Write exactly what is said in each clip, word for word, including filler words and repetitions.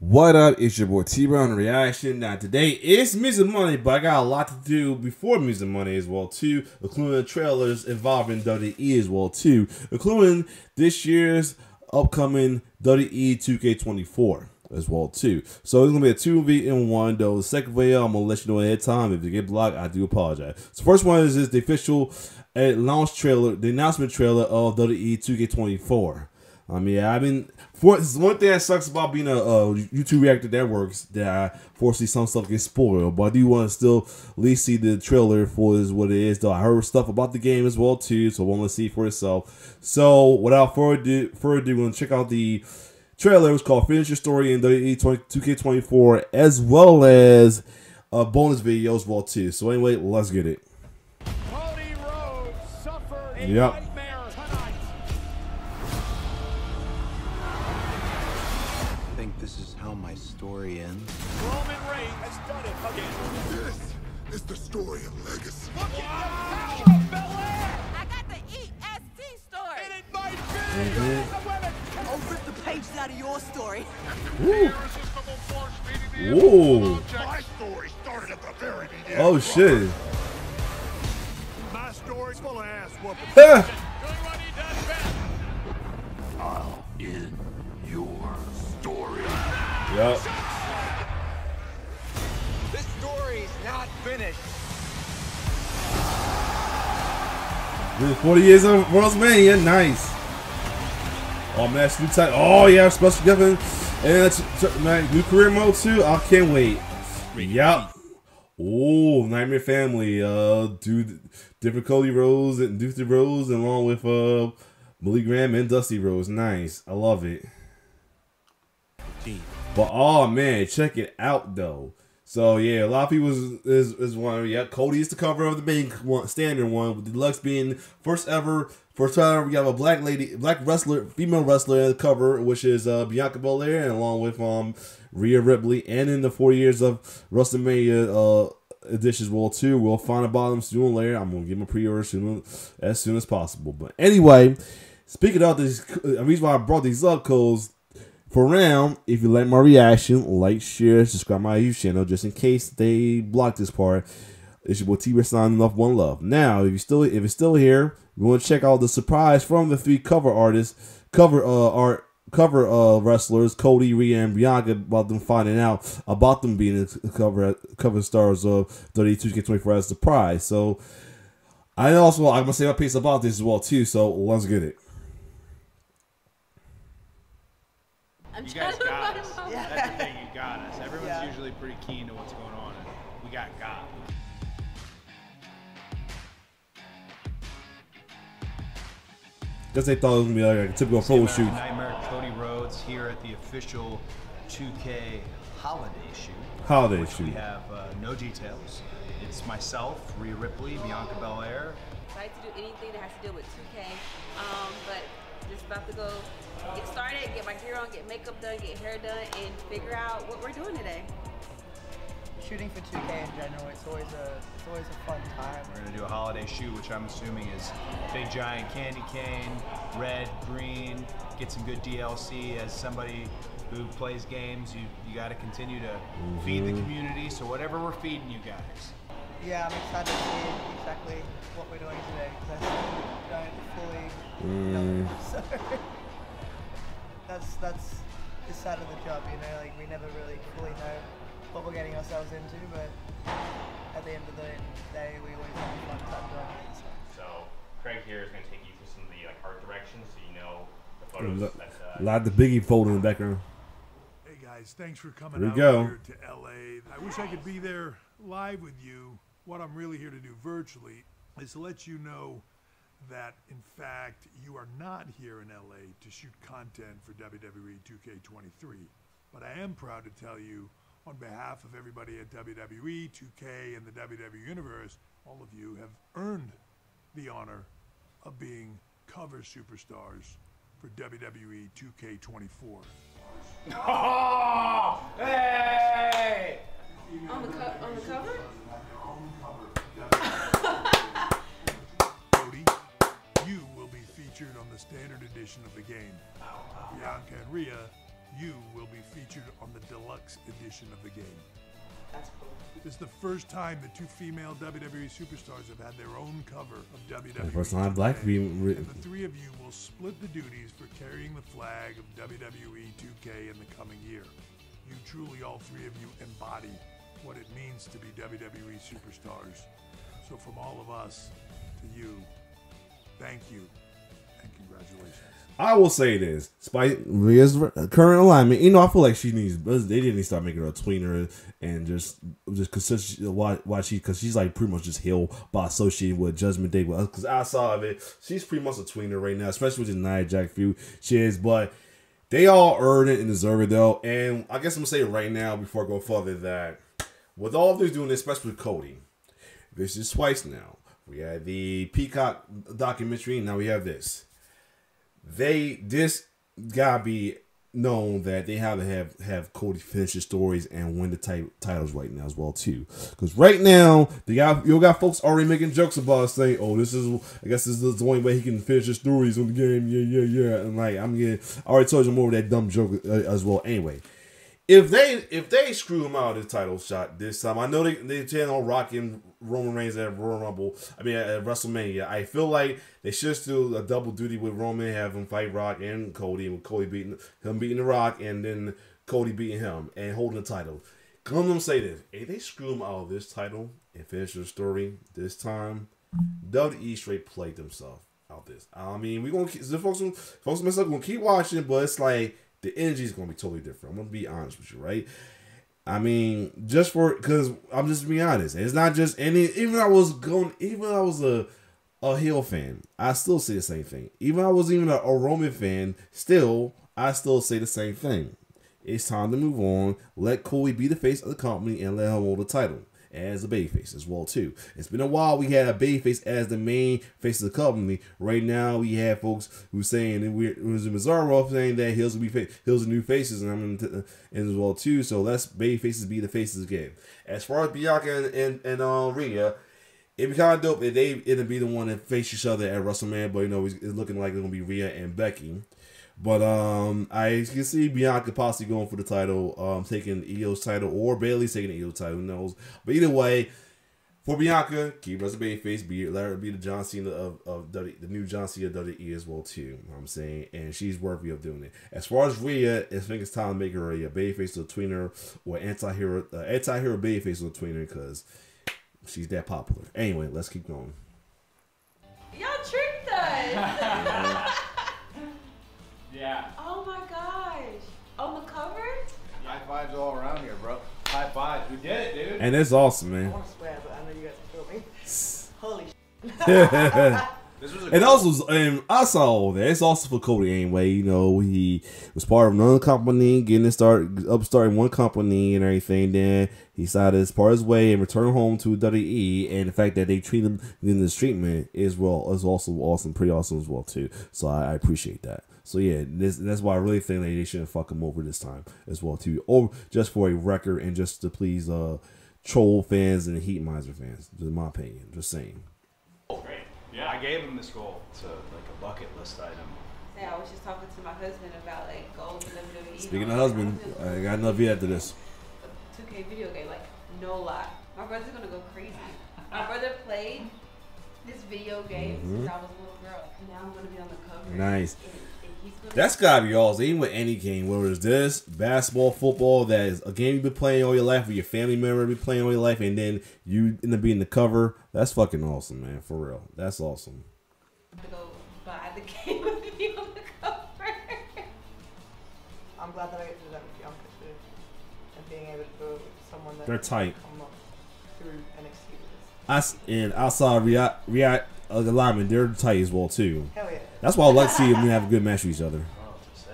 What up? It's your boy T-Brown Reaction. Now today is Music Monday, but I got a lot to do before Music Monday as well too, including the trailers involving W W E as well too, including this year's upcoming W W E two K twenty-four as well too. So it's gonna be a two V in one though. The second video I'm gonna let you know ahead of time. If you get blocked, I do apologize. So first one is, is the official launch trailer, the announcement trailer of W W E two K twenty-four. I mean, I mean, for one thing that sucks about being a uh, YouTube reactor networks that I foresee some stuff gets spoiled, but I do want to still at least see the trailer for is what it is. Though I heard stuff about the game as well too, so I want to see for itself. So without further ado, further ado, we're gonna check out the trailer. It's called "Finish Your Story" in W W E two K twenty-four, as well as uh, bonus videos as well too. So anyway, let's get it. Cody Rhodes suffered a yep. My story ends. Roman Reigns has done it again. This is the story of legacy. Look at the power of Belair! I got the E S T story. And it might be. I'll rip the pages out of your story. Ooh. My story started at the very beginning. Oh shit. My story's full of ass whooping. I'll end your story. Yep. This story's not finished. This is forty years of WrestleMania, nice. Oh man, that's new type. Oh yeah, special given. And man, new career mode too. I can't wait. Yup. Oh, Nightmare Family. Uh, dude, different Cody Rhodes and Dusty Rhodes, along with uh, Billy Graham and Dusty Rhodes. Nice. I love it. Team. But oh man, check it out though. So yeah, a lot of people is is, is one. Yeah, Cody is the cover of the main one, standard one, with Deluxe being first ever, first time we have a black lady, black wrestler, female wrestler in the cover, which is uh, Bianca Belair, and along with um Rhea Ripley, and in the four years of WrestleMania uh editions well too. We'll find a bottom sooner or later. I'm gonna give them a pre-order soon, as soon as possible. But anyway, speaking of this, the reason why I brought these up, cause for round, if you like my reaction, like, share, subscribe my YouTube channel just in case they block this part. It's your boy T-Rex signing off. One love. Now, if you still if it's still here, we want to check out the surprise from the three cover artists, cover uh art cover uh wrestlers, Cody, Rhea, and Bianca, about them finding out about them being the cover cover stars of W W E two K twenty-four as a surprise. So I also I'm gonna say my piece about this as well too, so let's get it. I'm you guys got us. Yeah. That's the thing, you got us. Everyone's yeah. usually pretty keen to what's going on, and we got got. Because they thought it was going to be like a typical photo shoot. Nightmare Cody Rhodes here at the official two K holiday shoot. Holiday shoot. We have uh, no details. It's myself, Rhea Ripley, Bianca Belair. I like to do anything that has to do with two K, um, but just about to go get started, get my gear on, get makeup done, get hair done, and figure out what we're doing today. Shooting for two K in general, it's always a, it's always a fun time. We're gonna do a holiday shoot, which I'm assuming is big giant candy cane, red, green, get some good D L C. As somebody who plays games, you, you gotta continue to mm-hmm. feed the community, so whatever we're feeding you guys. Yeah, I'm excited to see exactly what we're doing today, because I don't fully mm. know, so that's, that's the side of the job, you know, like we never really fully know what we're getting ourselves into, but at the end of the day, we always have a fun time doing it. So, so Craig here is going to take you through some of the like art directions, so you know the photos. Look, that, uh, a lot of the Biggie photo in the background. Hey guys, thanks for coming out go. here to L A. I wish I could be there live with you. What I'm really here to do virtually is to let you know that, in fact, you are not here in L A to shoot content for W W E two K twenty-three. But I am proud to tell you, on behalf of everybody at W W E, two K, and the W W E Universe, all of you have earned the honor of being cover superstars for W W E two K twenty-four. Oh, hey! On the, co on the cover? Cody, you will be featured on the standard edition of the game. Bianca and Rhea you will be featured on the deluxe edition of the game. That's cool. It's the first time the two female W W E superstars have had their own cover of W W E. First time Black, we re and the three of you will split the duties for carrying the flag of W W E two K in the coming year. You truly, all three of you, embody what it means to be W W E superstars. So from all of us to you, thank you and congratulations. I will say this, despite Rhea's current alignment, you know, I feel like she needs, they didn't start making her a tweener and just, just cause why, why she, cause she's like pretty much just heel by associating with Judgment Day with us. Cause outside of it, she's pretty much a tweener right now, especially with the Nia Jax feud she is, but they all earn it and deserve it though. And I guess I'm gonna say right now before I go further that with all they're doing, especially with Cody, this is twice now. We had the Peacock documentary, and now we have this. They, this gotta be known that they have to have, have Cody finish his stories and win the type titles right now as well too. Because right now, they got, you got folks already making jokes about us saying, "Oh, this is, I guess this is the only way he can finish his stories on the game." Yeah, yeah, yeah. And like, I'm getting, I already told you more of that dumb joke uh, as well. Anyway, if they if they screw him out of the title shot this time, I know they they plan on rocking Roman Reigns at Royal Rumble. I mean, at WrestleMania, I feel like they should do a double duty with Roman, have him fight Rock and Cody, with Cody beating him, beating the Rock, and then Cody beating him and holding the title. Come to say this: if they screw him out of this title and finish the story this time, W W E straight played themselves out this. I mean, we gonna keep, the folks, folks mess up, gonna keep watching, but it's like the energy is gonna be totally different. I'm gonna be honest with you, right? I mean, just for, because I'm just being honest. It's not just any, even I was going, even I was a, a heel fan, I still say the same thing. Even I was even a, a Roman fan, still, I still say the same thing. It's time to move on. Let Cody be the face of the company and let him hold the title as a babyface as well too. It's been a while we had a babyface as the main face of the company. Right now we have folks who saying, and we're Mizarro saying that heels will be heels are new faces, and I'm in as well too. So let's babyfaces be the faces again. As far as Bianca and and, and uh, Rhea, it'd be kind of dope if they it'd be the one that face each other at WrestleMania. But you know, it's looking like it's gonna be Rhea and Becky. But um, I can see Bianca possibly going for the title, um, taking the E O's title, or Bayley's taking the E O title. Who knows? But either way, for Bianca, keep her as a babyface. Be let her be the John Cena of of w, the new John Cena of W W E as well too. You know what I'm saying, and she's worthy of doing it. As far as Rhea, I think it's time to make her a babyface or a tweener or anti-hero, uh, anti-hero babyface or a tweener, because she's that popular. Anyway, let's keep going. Y'all tricked us. Yeah. Oh my gosh. On the cover? Yeah. High fives all around here, bro. High fives. We did it, dude. And it's awesome, man. I want to swear, but I know you guys are filming. Holy shit. This was a and also, and I saw all that. It's also for Cody anyway. You know, he was part of another company, getting it started, up starting one company and everything. Then he decided as part of his way and returned home to W W E. And the fact that they treat him in this treatment is well is also awesome, pretty awesome as well too. So I, I appreciate that. So yeah, this, that's why I really think that they shouldn't fuck him over this time as well too, or just for a record and just to please uh troll fans and heat miser fans. In my opinion, just saying. Oh, great. Yeah, I gave him this goal. It's a, like a bucket list item. Yeah, I was just talking to my husband about like goals in W W E. Speaking you know, of husband, I, I got enough yet after this. two K video game, like no lie. My brother's gonna go crazy. My brother played this video game mm-hmm. since I was a little girl. And now I'm gonna be on the cover. Nice. And, and he's That's gotta be awesome. Even with any game, whether it's this, basketball, football, that is a game you've been playing all your life, or your family member been playing all your life, and then you end up being the cover. That's fucking awesome, man. For real. That's awesome. To go buy the game and be on the cover. I'm glad that I get to do that with Bianca too. And being able to do it with someone that They're tight. Come up through N X T. I, and outside Rhea, Rhea uh, the linemen, they're tight as well too. Hell yeah. That's why I like to see them have a good match with each other. Oh, to say,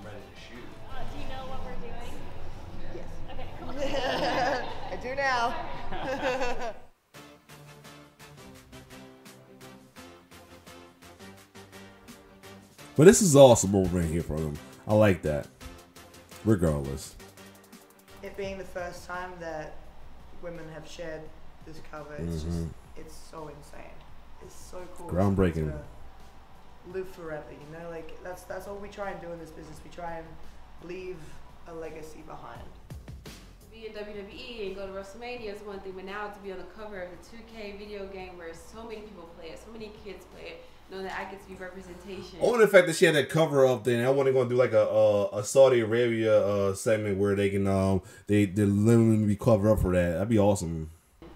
I'm ready to shoot. Uh, do you know what we're doing? Yes. Okay, cool. I do now. But this is awesome what we're in here for them. I like that. Regardless. It being the first time that women have shared this cover, it's mm-hmm. just, it's so insane. It's so cool. Groundbreaking. To live forever, you know, like that's that's all we try and do in this business. We try and leave a legacy behind. To be in W W E and go to WrestleMania is one thing, but now to be on the cover of the two K video game where so many people play it, so many kids play it, know that I get to be representation. Only the fact that she had that cover up, then I want to go and do like a uh, a Saudi Arabia uh, segment where they can um they they literally be covered up for that. That'd be awesome.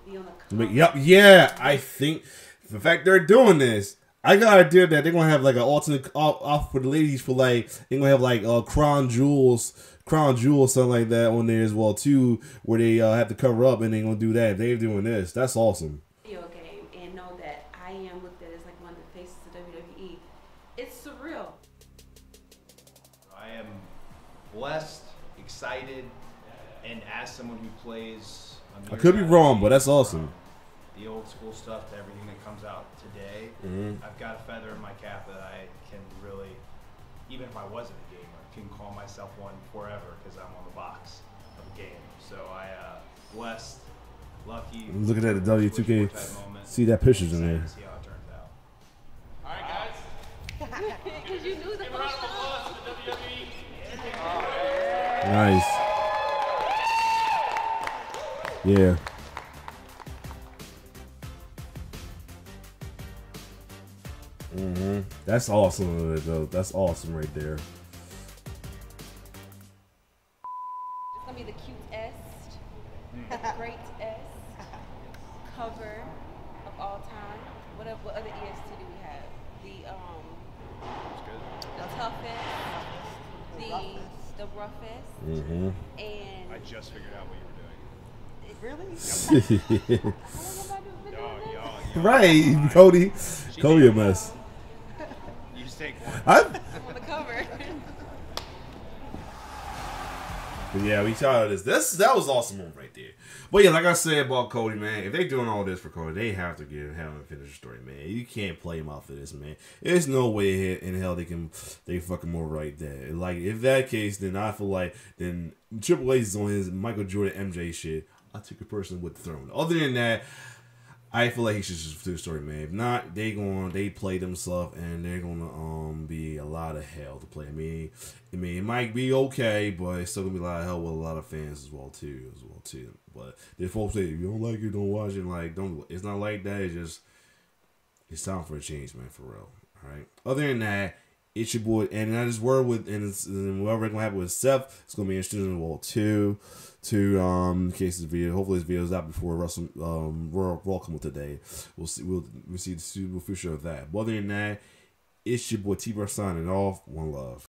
Be on the cover. Yep, yeah. I think the fact they're doing this, I got an idea that they're gonna have like an alternate off for the ladies for like they're gonna have like uh Crown Jewels, Crown Jewels, something like that on there as well too, where they uh, have to cover up and they're gonna do that. They're doing this. That's awesome. Video game and know that I am looked at as like one of the faces of W W E. It's surreal. I am blessed, excited, and as someone who plays, I could be wrong, but that's awesome. The old school stuff to everything that comes out today. Mm-hmm. I've got a feather in my cap that I can really, even if I wasn't a gamer, can call myself one forever because I'm on the box of a game. So I uh, blessed, lucky. I'm looking at the W two K. See that pictures in there. See how it turns out. All right, guys. Because you knew the first time. Nice. Yeah. Mm-hmm. That's awesome, though. That's awesome right there. It's gonna be the cutest, the greatest cover of all time. What, what other E S T do we have? The um, the toughest, the the roughest, mm-hmm. and I just figured out what you were doing. Really? Yep. I don't know right, Cody. She Cody, a mess. I'm on the cover. But yeah, we saw this. This that was awesome moment right there. But yeah, like I said about Cody, man, if they doing all this for Cody, they have to give have him finish the story, man. You can't play him out for this, man. There's no way in hell they can they fucking more right there. Like if that case, then I feel like then Triple H is on his Michael Jordan M J shit. I took a person with the throne. Other than that, I feel like he should just do the story, man. If not, they going they play themselves and they're gonna um be a lot of hell to play. I mean, I mean it might be okay, but it's still gonna be a lot of hell with a lot of fans as well too, as well too. But the folks say if you don't like it, don't watch it. Like don't. It's not like that. It's just it's time for a change, man. For real. All right. Other than that, it's your boy, and I just word with and, it's, and whatever gonna happen with Seth, it's gonna be interesting as well too. To um, in case this video, hopefully this video is out before Russell um Royal Rumble today. We'll see. We'll, we'll see the future of that. But other than that, it's your boy T-Bird signing off. One love.